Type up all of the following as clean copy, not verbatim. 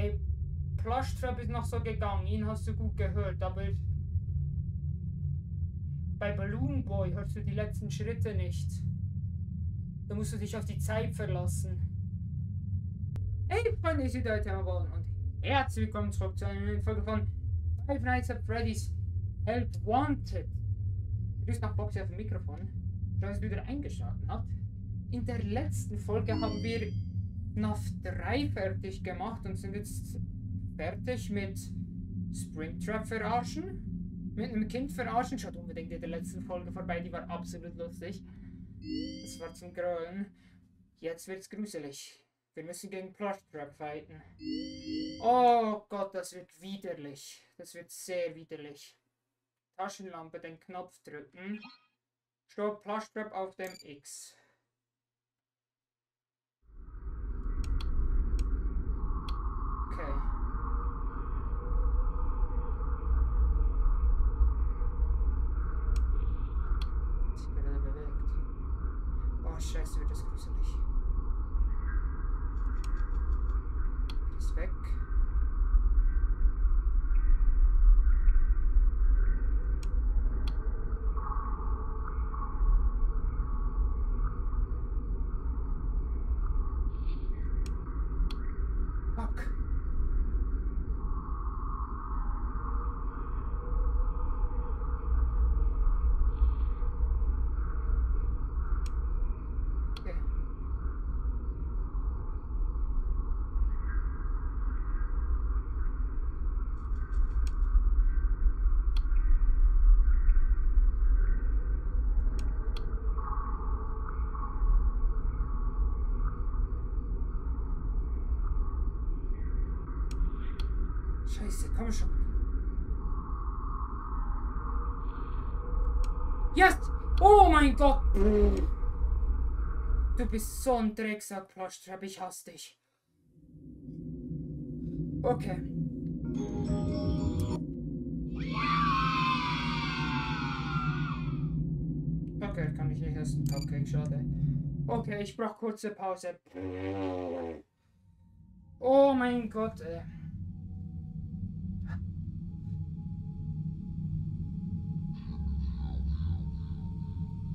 Ey, Plushtrap ist noch so gegangen, ihn hast du gut gehört, aber bei Balloon Boy hörst du die letzten Schritte nicht. Da musst du dich auf die Zeit verlassen. Hey Freunde, ich bin der Nightmare und herzlich willkommen zurück zu einer neuen Folge von Five Nights at Freddy's Help Wanted. Grüß nach Boxy auf dem Mikrofon. Schau, dass ihr wieder eingeschaltet habt. In der letzten Folge haben wir FNAF 3 fertig gemacht und sind jetzt fertig mit Springtrap verarschen. Mit einem Kind verarschen, schaut unbedingt in der letzten Folge vorbei, die war absolut lustig. Das war zum Grölen. Jetzt wird's gruselig. Wir müssen gegen Plushtrap fighten. Oh Gott, das wird widerlich. Das wird sehr widerlich. Taschenlampe, den Knopf drücken. Stopp Plushtrap auf dem X. Okay. Scheiße, wird das gruselig. Ist weg. Fuck. Scheiße, komm schon. Jetzt! Oh mein Gott! Du bist so ein Drecksack, Plushtrap, ich hasse dich. Okay. Okay, kann ich nicht essen. Okay, schade. Okay, ich brauche kurze Pause. Oh mein Gott, ey.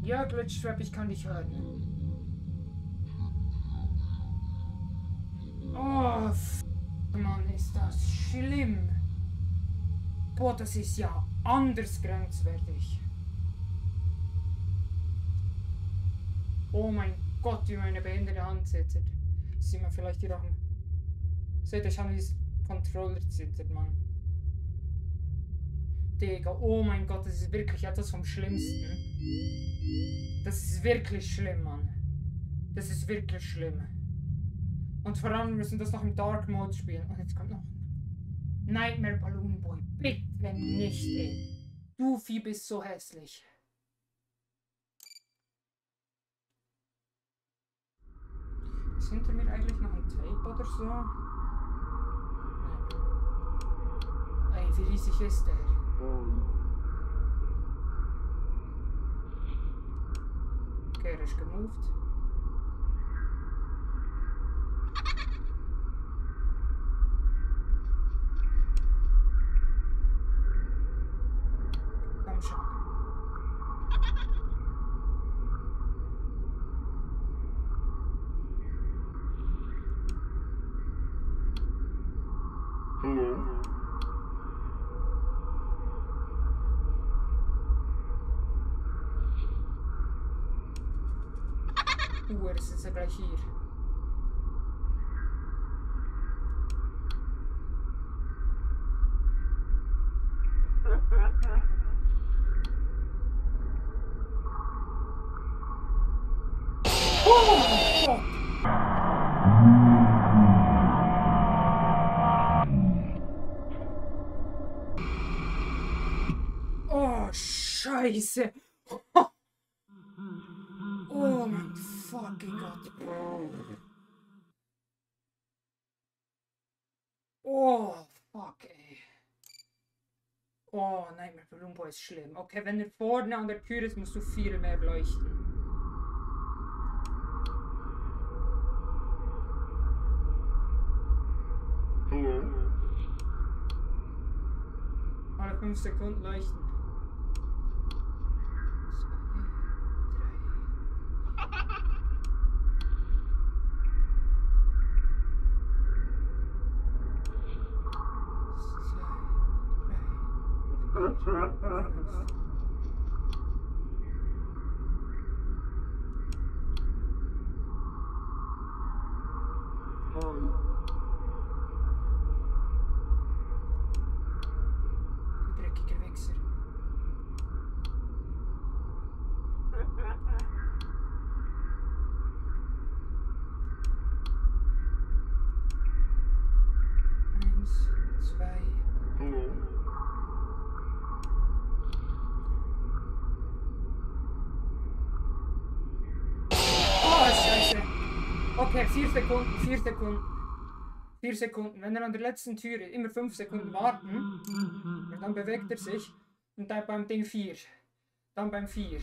Ja, Glitch Trap, ich kann dich hören. Oh, Mann, ist das schlimm. Boah, das ist ja anders grenzwertig. Oh mein Gott, wie meine behinderte Hand zittert. Sieht man vielleicht die Rachen. Seht ihr schon, wie das Controller zittert, Mann. Digga, oh mein Gott, das ist wirklich etwas vom Schlimmsten. Das ist wirklich schlimm, Mann. Das ist wirklich schlimm. Und vor allem müssen wir das noch im Dark Mode spielen. Und jetzt kommt noch Nightmare Balloon Boy. Bitte nicht, ey. Du Vieh bist so hässlich. Ist hinter mir eigentlich noch ein Tape oder so? Nein. Ey, wie riesig ist der? Oh. Okay, er ist gemoved. Komm schon. Hallo. Das ist ja gleich hier. Oh mein Gott! Oh, Scheiße! Oh mein fucking Gott. Oh, fuck, ey. Oh, nein, mein Balloon Boy ist schlimm. Okay, wenn er vorne an der Tür ist, musst du viel mehr leuchten. Hallo. Alle 5 Sekunden leuchten. 2, 3. Dreckiger Wichser. Eins, zwei. Hallo. Okay, 4 Sekunden. Wenn er an der letzten Tür immer 5 Sekunden warten, dann bewegt er sich. Und dann beim Ding 4. Dann beim 4.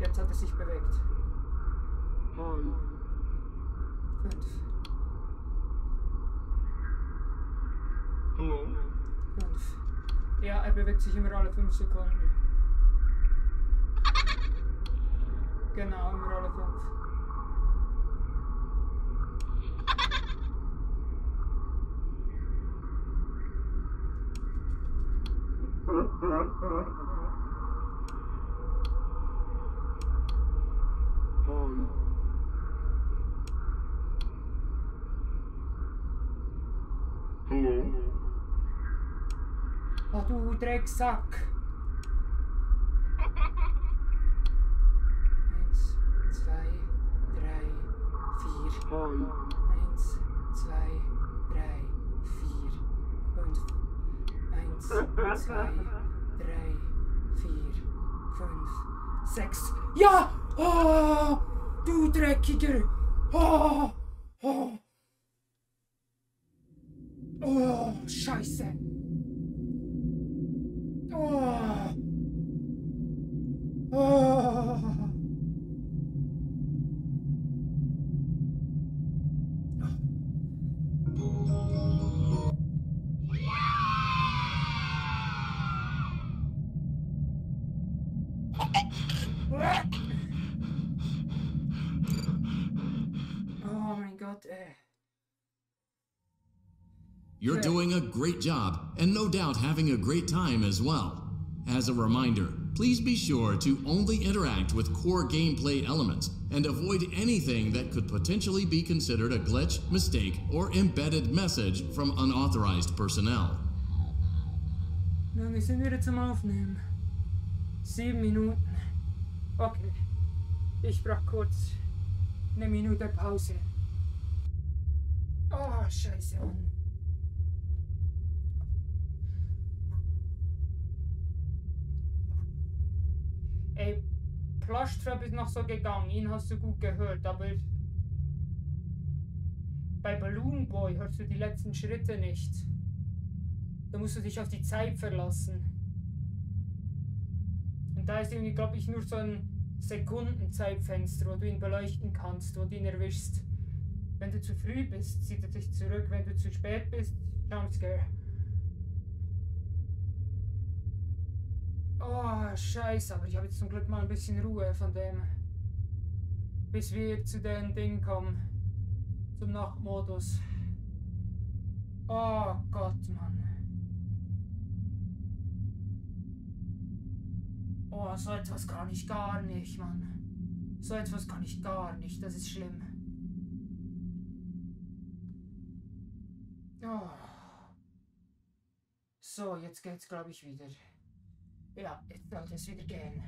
Jetzt hat er sich bewegt. 5. Ja, er bewegt sich immer alle 5 Sekunden. Genau, immer alle 5. Hallo. Oh, du Drecksack! 1, 2, 3, 4. 1, 2, 3, 4, 5. 1, 2, 3, 4, 5, 6. Ja! Oh! Du Dreckiger! Oh! Oh! Oh! Scheiße! Oh. Oh. Oh mein Gott, ey. You're doing a great job, and no doubt having a great time as well. As a reminder, please be sure to only interact with core gameplay elements and avoid anything that could potentially be considered a glitch, mistake, or embedded message from unauthorized personnel. Na, wir sind wieder zum Aufnehmen. 7 Minuten. Okay. Ich brauch kurz eine Minute Pause. Oh, scheiße. Ey, Plushtrap ist noch so gegangen, ihn hast du gut gehört, aber bei Balloon Boy hörst du die letzten Schritte nicht. Da musst du dich auf die Zeit verlassen. Und da ist irgendwie, glaube ich, nur so ein Sekundenzeitfenster, wo du ihn beleuchten kannst, wo du ihn erwischst. Wenn du zu früh bist, zieht er dich zurück, wenn du zu spät bist, Jumpscare. Oh, scheiße, aber ich habe jetzt zum Glück mal ein bisschen Ruhe von dem. Bis wir zu den Dingen kommen. Zum Nachtmodus. Oh Gott, Mann. Oh, so etwas kann ich gar nicht, Mann. So etwas kann ich gar nicht, das ist schlimm. Oh. So, jetzt geht's, glaube ich, wieder. Ja, jetzt sollte es wieder gehen.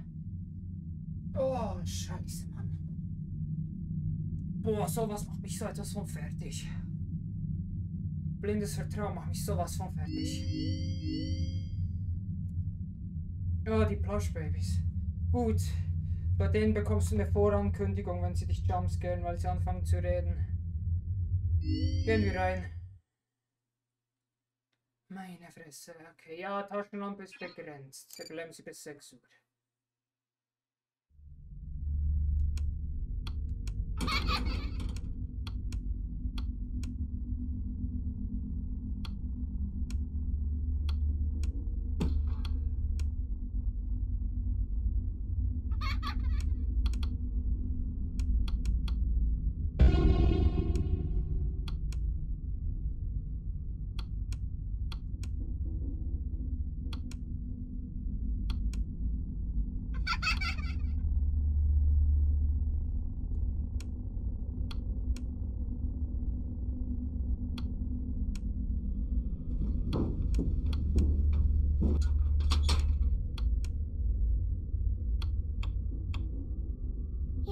Oh, scheiße, Mann. Boah, sowas macht mich so etwas von fertig. Blindes Vertrauen macht mich sowas von fertig. Ja, die Plushbabys. Gut, bei denen bekommst du eine Vorankündigung, wenn sie dich jumpscaren, weil sie anfangen zu reden. Gehen wir rein. Meine Fresse, okay. Ja, Taschenlampe ist begrenzt. Wir bleiben sie bis 6 Uhr.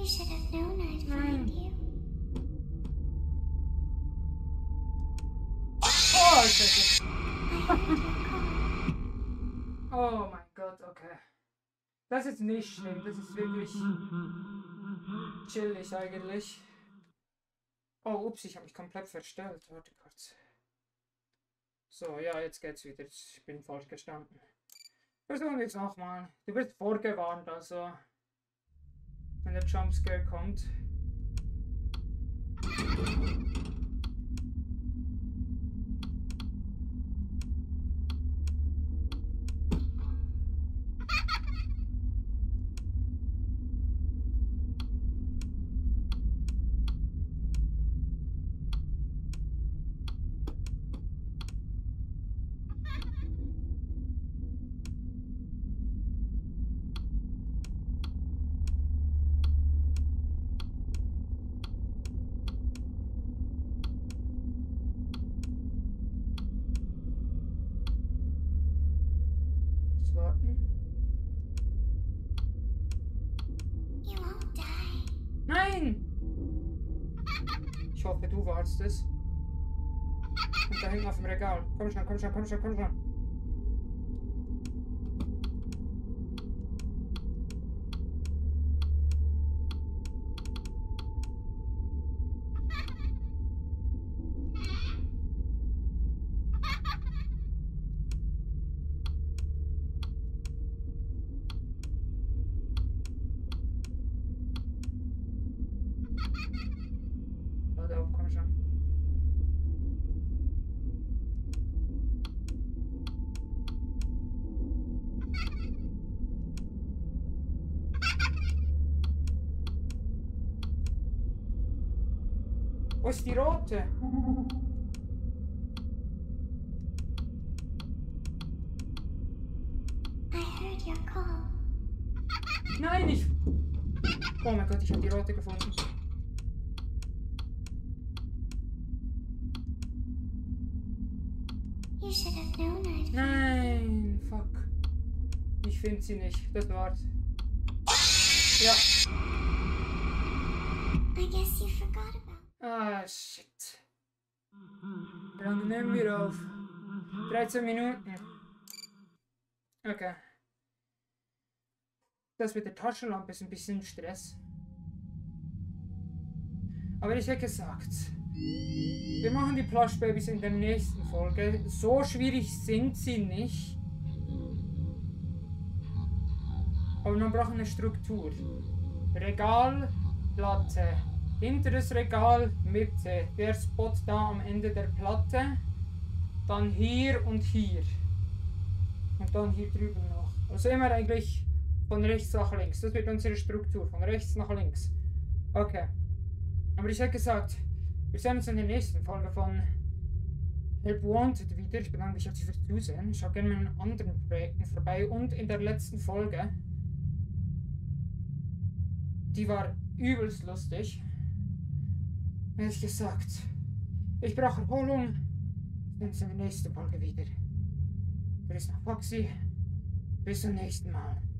You should have known I'd find you. Oh, shit. Oh mein Gott, okay. Das ist nicht schlimm, das ist wirklich chillig eigentlich. Oh, ups, ich habe mich komplett verstellt. Warte kurz. So, ja, jetzt geht's wieder. Ich bin falsch gestanden. Versuchen wir es nochmal. Du bist vorgewarnt, also. Wenn der Jumpscare kommt. Nein! Ich hoffe, du warst es. Und da hinten auf dem Regal. Komm schon, komm schon, komm schon, komm schon. Wo ist die rote? I heard your call. Nein, ich... Oh mein Gott, ich habe die rote gefunden. You should have known I'd... Nein, fuck. Ich finde sie nicht. Das war's. Ja. I guess you forgot about... Ah, shit. Wie lange nehmen wir auf? 13 Minuten. Okay. Das mit der Taschenlampe ist ein bisschen Stress. Aber ich hätte gesagt, wir machen die Plushbabys in der nächsten Folge. So schwierig sind sie nicht. Aber man braucht eine Struktur. Regal, Platte. Hinteres Regal, Mitte, der Spot da am Ende der Platte, dann hier und hier und dann hier drüben noch. Also immer eigentlich von rechts nach links, das wird unsere Struktur, von rechts nach links. Okay, aber ich hätte gesagt, wir sehen uns in der nächsten Folge von Help Wanted wieder. Ich bedanke mich herzlich fürs Zusehen, schaut gerne mal in anderen Projekten vorbei und in der letzten Folge, die war übelst lustig. Ehrlich gesagt, ich brauche Erholung. Dann sehen wir uns in der nächsten Folge wieder. Grüß nach Foxy. Bis zum nächsten Mal.